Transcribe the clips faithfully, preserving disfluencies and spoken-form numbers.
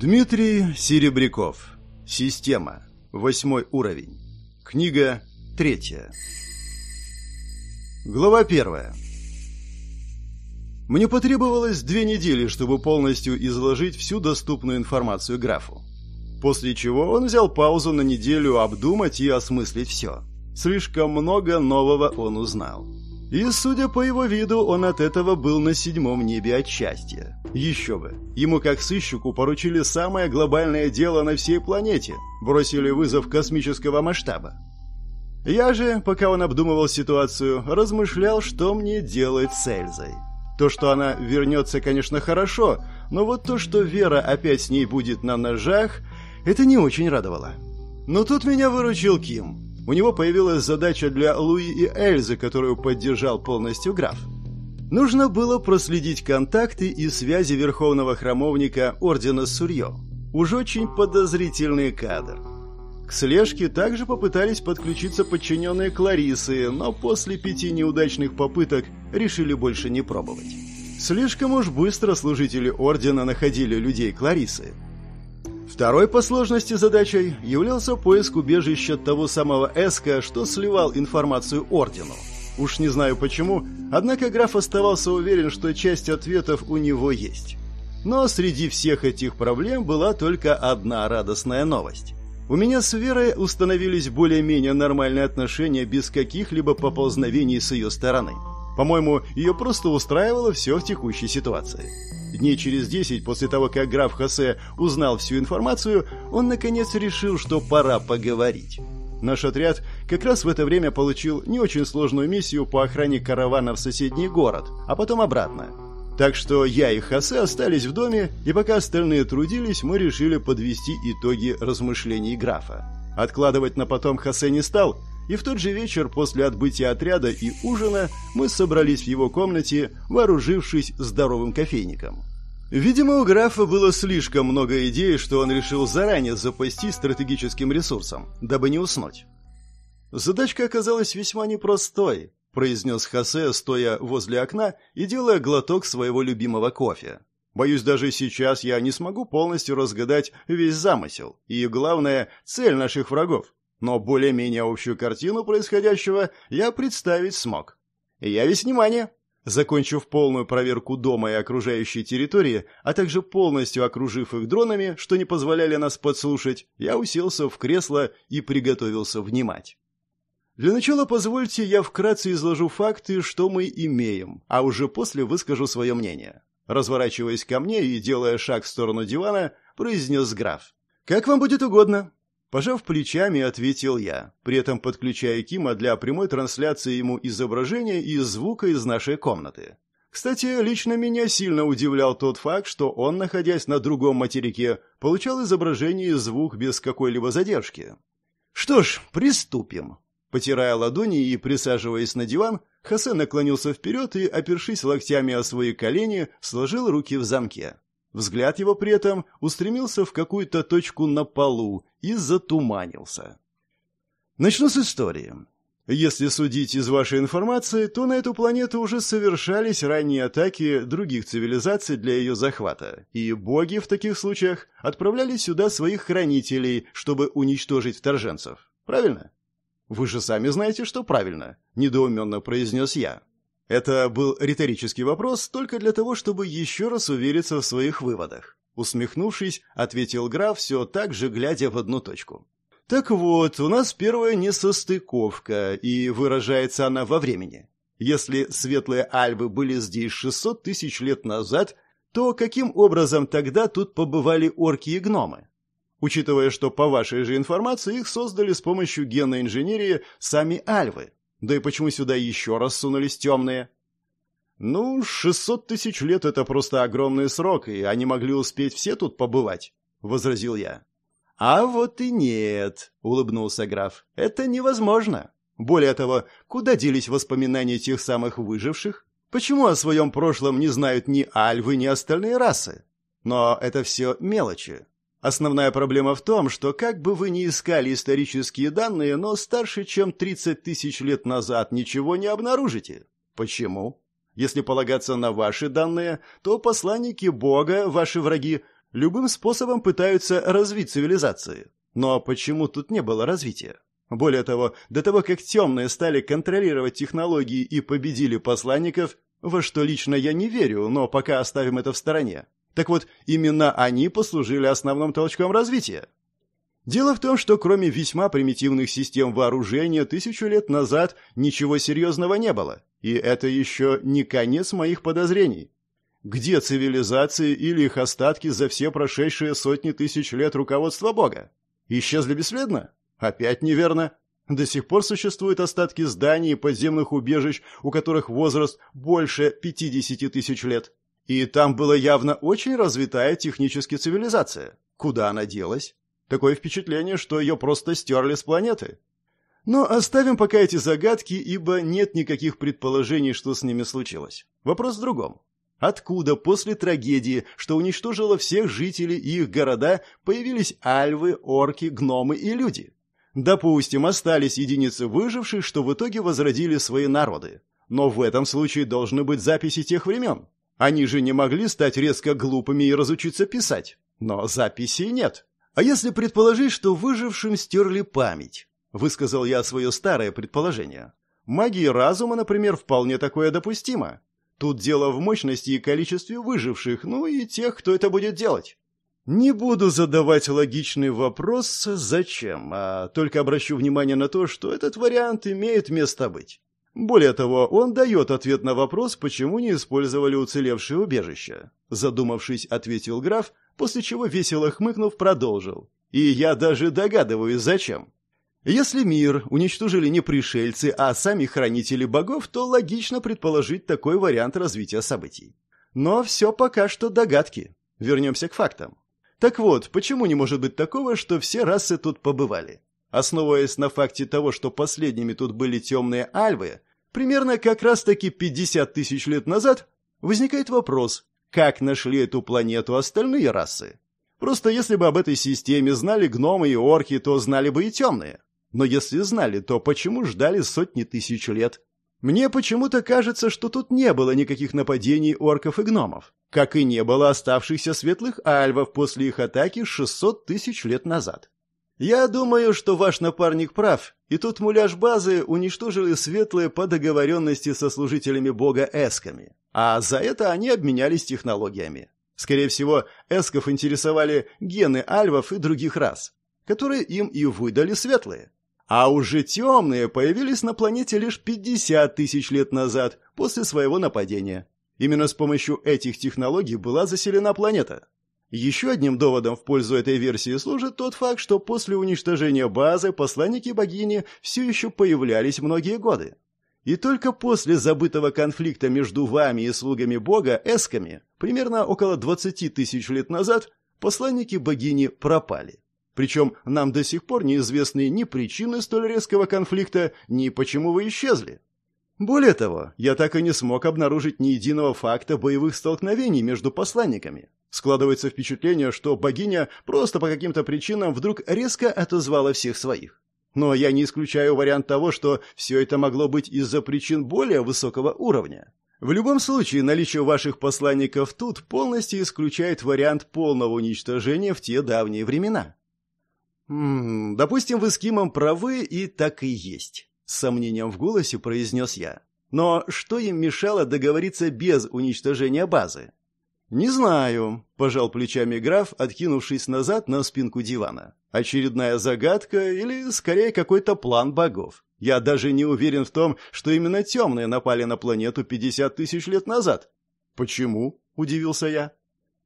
Дмитрий Серебряков. Система. Восьмой уровень. Книга третья. Глава первая. Мне потребовалось две недели, чтобы полностью изложить всю доступную информацию графу. После чего он взял паузу на неделю обдумать и осмыслить все. Слишком много нового он узнал. И, судя по его виду, он от этого был на седьмом небе от счастья. Еще бы. Ему, как сыщику, поручили самое глобальное дело на всей планете. Бросили вызов космического масштаба. Я же, пока он обдумывал ситуацию, размышлял, что мне делать с Эльзой. То, что она вернется, конечно, хорошо, но вот то, что Вера опять с ней будет на ножах, это не очень радовало. Но тут меня выручил Ким. У него появилась задача для Луи и Эльзы, которую поддержал полностью граф. Нужно было проследить контакты и связи Верховного храмовника Ордена Сурье. Уж очень подозрительный кадр. К слежке также попытались подключиться подчиненные Клариссы, но после пяти неудачных попыток решили больше не пробовать. Слишком уж быстро служители Ордена находили людей Клариссы. Второй по сложности задачей являлся поиск убежища того самого Эска, что сливал информацию Ордену. Уж не знаю почему, однако граф оставался уверен, что часть ответов у него есть. Но среди всех этих проблем была только одна радостная новость. У меня с Верой установились более-менее нормальные отношения без каких-либо поползновений с ее стороны. По-моему, ее просто устраивало все в текущей ситуации. Дней через десять после того, как граф Хосе узнал всю информацию, он наконец решил, что пора поговорить. Наш отряд как раз в это время получил не очень сложную миссию по охране каравана в соседний город, а потом обратно. Так что я и Хосе остались в доме, и пока остальные трудились, мы решили подвести итоги размышлений графа. Откладывать на потом Хосе не стал, и в тот же вечер после отбытия отряда и ужина мы собрались в его комнате, вооружившись здоровым кофейником. Видимо, у графа было слишком много идей, что он решил заранее запастись стратегическим ресурсом, дабы не уснуть. «Задачка оказалась весьма непростой», — произнес Хосе, стоя возле окна и делая глоток своего любимого кофе. «Боюсь, даже сейчас я не смогу полностью разгадать весь замысел и, главное, цель наших врагов. Но более-менее общую картину происходящего я представить смог. Я весь внимание». Закончив полную проверку дома и окружающей территории, а также полностью окружив их дронами, что не позволяли нас подслушать, я уселся в кресло и приготовился внимать. Для начала позвольте я вкратце изложу факты, что мы имеем, а уже после выскажу свое мнение. Разворачиваясь ко мне и делая шаг в сторону дивана, произнес граф. «Как вам будет угодно». Пожав плечами, ответил я, при этом подключая Кима для прямой трансляции ему изображения и звука из нашей комнаты. Кстати, лично меня сильно удивлял тот факт, что он, находясь на другом материке, получал изображение и звук без какой-либо задержки. «Что ж, приступим». Потирая ладони и присаживаясь на диван, Хосе наклонился вперед и, опершись локтями о свои колени, сложил руки в замке. Взгляд его при этом устремился в какую-то точку на полу и затуманился. Начну с истории. Если судить из вашей информации, то на эту планету уже совершались ранние атаки других цивилизаций для ее захвата, и боги в таких случаях отправляли сюда своих хранителей, чтобы уничтожить вторженцев. Правильно? «Вы же сами знаете, что правильно», — недоуменно произнес я. Это был риторический вопрос только для того, чтобы еще раз увериться в своих выводах. Усмехнувшись, ответил граф, все так же глядя в одну точку. «Так вот, у нас первая несостыковка, и выражается она во времени. Если светлые альвы были здесь шестьсот тысяч лет назад, то каким образом тогда тут побывали орки и гномы? Учитывая, что по вашей же информации их создали с помощью генной инженерии сами альвы. Да и почему сюда еще раз сунулись темные?» «Ну, шестьсот тысяч лет — это просто огромный срок, и они могли успеть все тут побывать», — возразил я. «А вот и нет», — улыбнулся граф, — «это невозможно. Более того, куда делись воспоминания тех самых выживших? Почему о своем прошлом не знают ни альвы, ни остальные расы? Но это все мелочи. Основная проблема в том, что как бы вы ни искали исторические данные, но старше, чем тридцать тысяч лет назад, ничего не обнаружите. Почему? Если полагаться на ваши данные, то посланники Бога, ваши враги, любым способом пытаются развить цивилизации. Но почему тут не было развития? Более того, до того, как темные стали контролировать технологии и победили посланников, во что лично я не верю, но пока оставим это в стороне. Так вот, именно они послужили основным толчком развития. Дело в том, что кроме весьма примитивных систем вооружения тысячу лет назад ничего серьезного не было. И это еще не конец моих подозрений. Где цивилизации или их остатки за все прошедшие сотни тысяч лет руководства Бога? Исчезли бесследно? Опять неверно. До сих пор существуют остатки зданий и подземных убежищ, у которых возраст больше пятидесяти тысяч лет. И там была явно очень развитая технически цивилизация. Куда она делась? Такое впечатление, что ее просто стерли с планеты. Но оставим пока эти загадки, ибо нет никаких предположений, что с ними случилось. Вопрос в другом. Откуда после трагедии, что уничтожило всех жителей и их города, появились альвы, орки, гномы и люди? Допустим, остались единицы выживших, что в итоге возродили свои народы. Но в этом случае должны быть записи тех времен. Они же не могли стать резко глупыми и разучиться писать. Но записей нет. А если предположить, что выжившим стерли память? Высказал я свое старое предположение. Магии разума, например, вполне такое допустимо. Тут дело в мощности и количестве выживших, ну и тех, кто это будет делать. Не буду задавать логичный вопрос «зачем?», а только обращу внимание на то, что этот вариант имеет место быть. Более того, он дает ответ на вопрос, почему не использовали уцелевшие убежища. Задумавшись, ответил граф, после чего, весело хмыкнув, продолжил. И я даже догадываюсь, зачем. Если мир уничтожили не пришельцы, а сами хранители богов, то логично предположить такой вариант развития событий. Но все пока что догадки. Вернемся к фактам. Так вот, почему не может быть такого, что все расы тут побывали? Основываясь на факте того, что последними тут были темные альвы, примерно как раз-таки пятьдесят тысяч лет назад, возникает вопрос, как нашли эту планету остальные расы? Просто если бы об этой системе знали гномы и орки, то знали бы и темные. Но если знали, то почему ждали сотни тысяч лет? Мне почему-то кажется, что тут не было никаких нападений орков и гномов, как и не было оставшихся светлых альвов после их атаки шестьсот тысяч лет назад. Я думаю, что ваш напарник прав, и тут муляж базы уничтожили светлые по договоренности со служителями бога эсками, а за это они обменялись технологиями. Скорее всего, эсков интересовали гены альвов и других рас, которые им и выдали светлые. А уже темные появились на планете лишь пятьдесят тысяч лет назад, после своего нападения. Именно с помощью этих технологий была заселена планета. Еще одним доводом в пользу этой версии служит тот факт, что после уничтожения базы посланники богини все еще появлялись многие годы. И только после забытого конфликта между вами и слугами бога, эсками, примерно около двадцати тысяч лет назад, посланники богини пропали. Причем нам до сих пор неизвестны ни причины столь резкого конфликта, ни почему вы исчезли. Более того, я так и не смог обнаружить ни единого факта боевых столкновений между посланниками. Складывается впечатление, что богиня просто по каким-то причинам вдруг резко отозвала всех своих. Но я не исключаю вариант того, что все это могло быть из-за причин более высокого уровня. В любом случае, наличие ваших посланников тут полностью исключает вариант полного уничтожения в те давние времена. «М-м, допустим, вы с Кимом правы, и так и есть», — с сомнением в голосе произнес я. «Но что им мешало договориться без уничтожения базы?» «Не знаю», — пожал плечами граф, откинувшись назад на спинку дивана. «Очередная загадка или, скорее, какой-то план богов. Я даже не уверен в том, что именно темные напали на планету пятьдесят тысяч лет назад». «Почему?» — удивился я.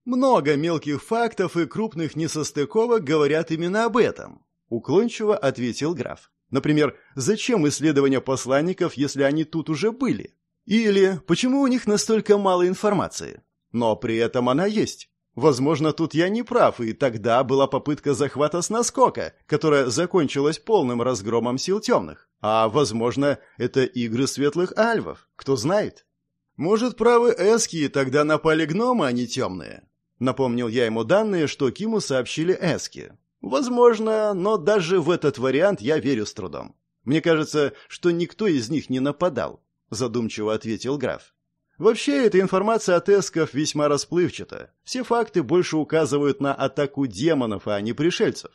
«Много мелких фактов и крупных несостыковок говорят именно об этом», — уклончиво ответил граф. «Например, зачем исследования посланников, если они тут уже были? Или почему у них настолько мало информации? Но при этом она есть. Возможно, тут я не прав, и тогда была попытка захвата с наскока, которая закончилась полным разгромом сил темных. А, возможно, это игры светлых альвов, кто знает. Может, правы эски, и тогда напали гномы, а не темные?» Напомнил я ему данные, что Киму сообщили эски. Возможно, но даже в этот вариант я верю с трудом. Мне кажется, что никто из них не нападал, задумчиво ответил граф. Вообще, эта информация от эсков весьма расплывчата. Все факты больше указывают на атаку демонов, а не пришельцев.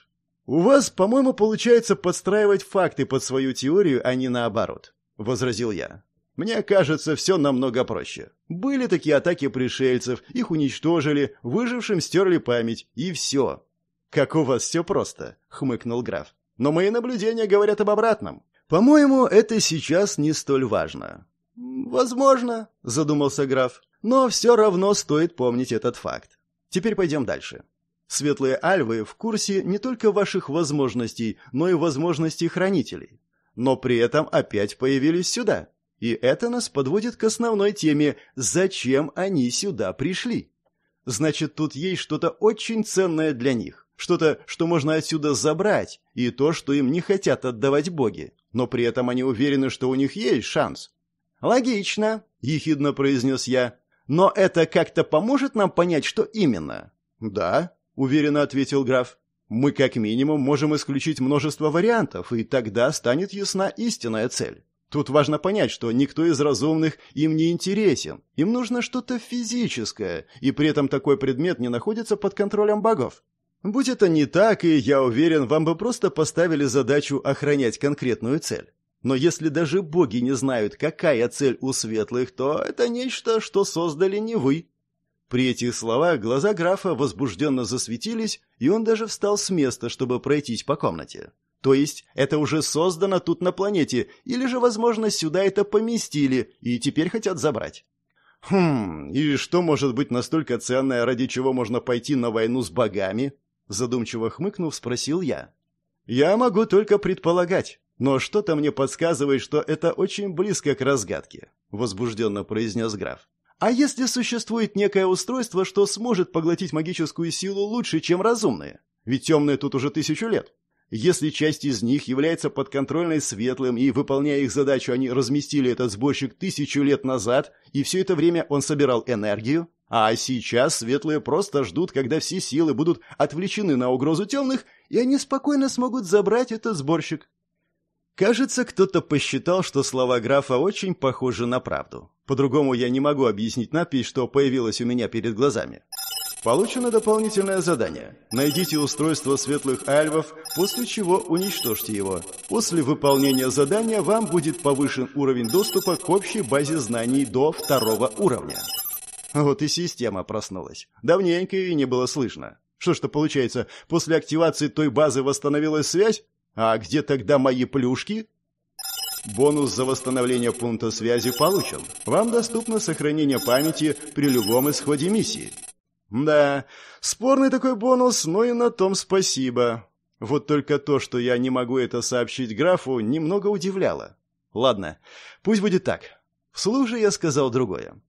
«У вас, по-моему, получается подстраивать факты под свою теорию, а не наоборот», — возразил я. «Мне кажется, все намного проще. Были такие атаки пришельцев, их уничтожили, выжившим стерли память, и все». «Как у вас все просто», — хмыкнул граф. «Но мои наблюдения говорят об обратном. По-моему, это сейчас не столь важно». «Возможно», — задумался граф, — «но все равно стоит помнить этот факт. Теперь пойдем дальше. Светлые альвы в курсе не только ваших возможностей, но и возможностей хранителей. Но при этом опять появились сюда. И это нас подводит к основной теме — зачем они сюда пришли? Значит, тут есть что-то очень ценное для них, что-то, что можно отсюда забрать, и то, что им не хотят отдавать боги, но при этом они уверены, что у них есть шанс». «Логично», — ехидно произнес я. «Но это как-то поможет нам понять, что именно?» «Да», — уверенно ответил граф. «Мы как минимум можем исключить множество вариантов, и тогда станет ясна истинная цель. Тут важно понять, что никто из разумных им не интересен. Им нужно что-то физическое, и при этом такой предмет не находится под контролем богов. Будь это не так, и я уверен, вам бы просто поставили задачу охранять конкретную цель. Но если даже боги не знают, какая цель у светлых, то это нечто, что создали не вы». При этих словах глаза графа возбужденно засветились, и он даже встал с места, чтобы пройтись по комнате. То есть это уже создано тут на планете, или же, возможно, сюда это поместили и теперь хотят забрать. «Хм, и что может быть настолько ценное, ради чего можно пойти на войну с богами?» Задумчиво хмыкнув, спросил я. «Я могу только предполагать. Но что-то мне подсказывает, что это очень близко к разгадке», — возбужденно произнес граф. «А если существует некое устройство, что сможет поглотить магическую силу лучше, чем разумные? Ведь темные тут уже тысячу лет. Если часть из них является подконтрольной светлым, и, выполняя их задачу, они разместили этот сборщик тысячу лет назад, и все это время он собирал энергию, а сейчас светлые просто ждут, когда все силы будут отвлечены на угрозу темных, и они спокойно смогут забрать этот сборщик». Кажется, кто-то посчитал, что слова графа очень похожи на правду. По-другому я не могу объяснить надпись, что появилась у меня перед глазами. Получено дополнительное задание. Найдите устройство светлых альвов, после чего уничтожьте его. После выполнения задания вам будет повышен уровень доступа к общей базе знаний до второго уровня. Вот и система проснулась. Давненько ее не было слышно. Что ж-то получается, после активации той базы восстановилась связь? А где тогда мои плюшки? Бонус за восстановление пункта связи получен. Вам доступно сохранение памяти при любом исходе миссии. Да, спорный такой бонус, но и на том спасибо. Вот только то, что я не могу это сообщить графу, немного удивляло. Ладно, пусть будет так. Вслух же я сказал другое.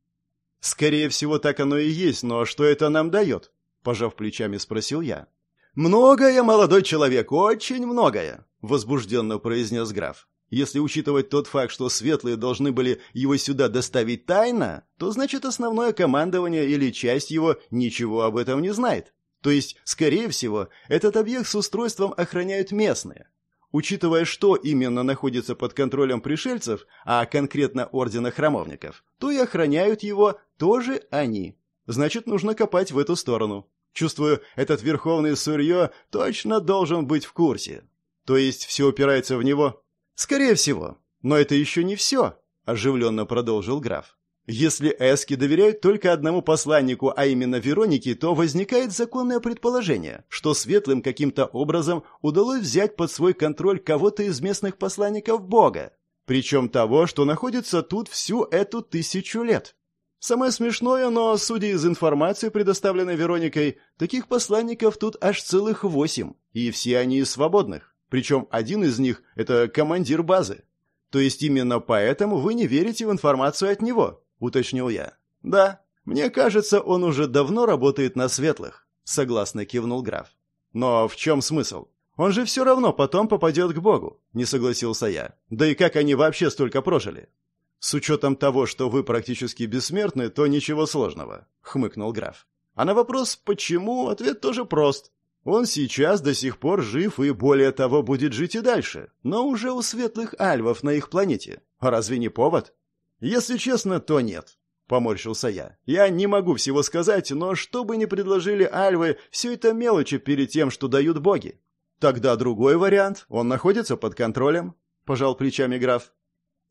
Скорее всего, так оно и есть, но что это нам дает? Пожав плечами, спросил я. «Многое, молодой человек, очень многое», — возбужденно произнес граф. «Если учитывать тот факт, что светлые должны были его сюда доставить тайно, то значит основное командование или часть его ничего об этом не знает. То есть, скорее всего, этот объект с устройством охраняют местные. Учитывая, что именно находится под контролем пришельцев, а конкретно Ордена Храмовников, то и охраняют его тоже они. Значит, нужно копать в эту сторону». Чувствую, этот Верховный Сурье точно должен быть в курсе. То есть все упирается в него? Скорее всего. Но это еще не все, оживленно продолжил граф. Если эски доверяют только одному посланнику, а именно Веронике, то возникает законное предположение, что светлым каким-то образом удалось взять под свой контроль кого-то из местных посланников Бога. Причем того, что находится тут всю эту тысячу лет. Самое смешное, но, судя из информации, предоставленной Вероникой, таких посланников тут аж целых восемь, и все они из свободных. Причем один из них – это командир базы. То есть именно поэтому вы не верите в информацию от него, уточнил я. Да, мне кажется, он уже давно работает на светлых, согласно кивнул граф. Но в чем смысл? Он же все равно потом попадет к Богу, не согласился я. Да и как они вообще столько прожили? «С учетом того, что вы практически бессмертны, то ничего сложного», — хмыкнул граф. А на вопрос «почему?» ответ тоже прост. Он сейчас до сих пор жив и, более того, будет жить и дальше, но уже у светлых альвов на их планете. Разве не повод? Если честно, то нет. поморщился я. «Я не могу всего сказать, но что бы ни предложили альвы, все это мелочи перед тем, что дают боги». «Тогда другой вариант. Он находится под контролем», — пожал плечами граф.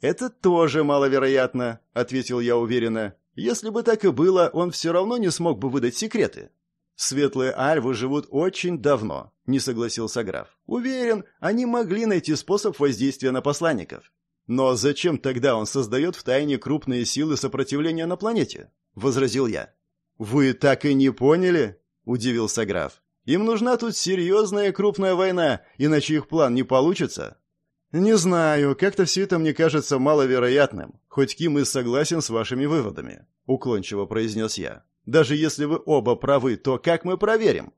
«Это тоже маловероятно», — ответил я уверенно. «Если бы так и было, он все равно не смог бы выдать секреты». «Светлые альвы живут очень давно», — не согласился граф. «Уверен, они могли найти способ воздействия на посланников». «Но зачем тогда он создает втайне крупные силы сопротивления на планете?» — возразил я. «Вы так и не поняли?» — удивился граф. «Им нужна тут серьезная крупная война, иначе их план не получится». «Не знаю, как-то все это мне кажется маловероятным, хоть Ким и согласен с вашими выводами», — уклончиво произнес я. «Даже если вы оба правы, то как мы проверим?»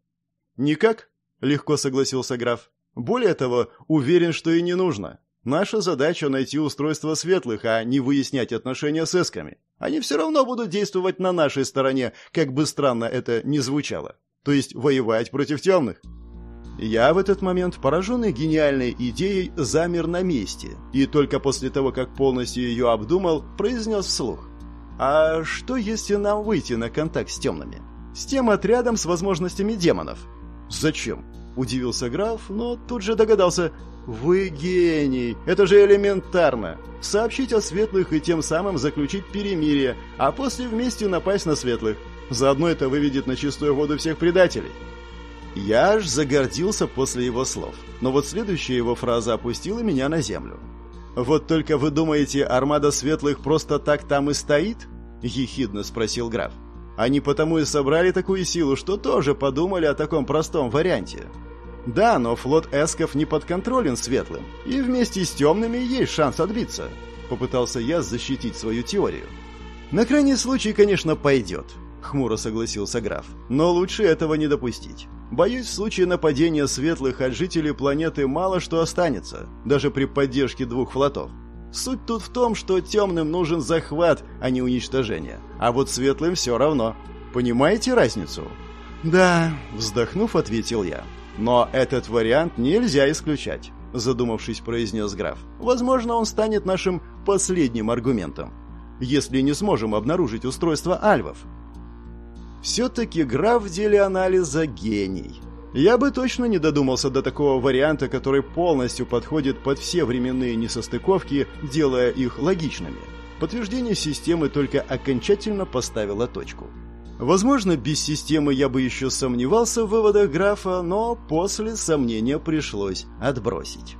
«Никак», — легко согласился граф. «Более того, уверен, что и не нужно. Наша задача — найти устройство светлых, а не выяснять отношения с эсками. Они все равно будут действовать на нашей стороне, как бы странно это ни звучало. То есть воевать против темных». Я в этот момент, пораженный гениальной идеей, замер на месте, и только после того, как полностью ее обдумал, произнес вслух. «А что, если нам выйти на контакт с темными? С тем отрядом с возможностями демонов?» «Зачем?» – удивился граф, но тут же догадался. «Вы гений! Это же элементарно! Сообщить о светлых и тем самым заключить перемирие, а после вместе напасть на светлых. Заодно это выведет на чистую воду всех предателей». Я аж загордился после его слов, но вот следующая его фраза опустила меня на землю. «Вот только вы думаете, армада светлых просто так там и стоит?» – ехидно спросил граф. «Они потому и собрали такую силу, что тоже подумали о таком простом варианте». «Да, но флот эсков не подконтролен светлым, и вместе с темными есть шанс отбиться», – попытался я защитить свою теорию. «На крайний случай, конечно, пойдет», – хмуро согласился граф, – «но лучше этого не допустить. Боюсь, в случае нападения светлых от жителей планеты мало что останется, даже при поддержке двух флотов. Суть тут в том, что темным нужен захват, а не уничтожение. А вот светлым все равно. Понимаете разницу?» «Да», – вздохнув, ответил я. «Но этот вариант нельзя исключать», – задумавшись, произнес граф. «Возможно, он станет нашим последним аргументом, если не сможем обнаружить устройство альвов». Все-таки граф в деле анализа гений. Я бы точно не додумался до такого варианта, который полностью подходит под все временные несостыковки, делая их логичными. Подтверждение системы только окончательно поставило точку. Возможно, без системы я бы еще сомневался в выводах графа, но после сомнения пришлось отбросить.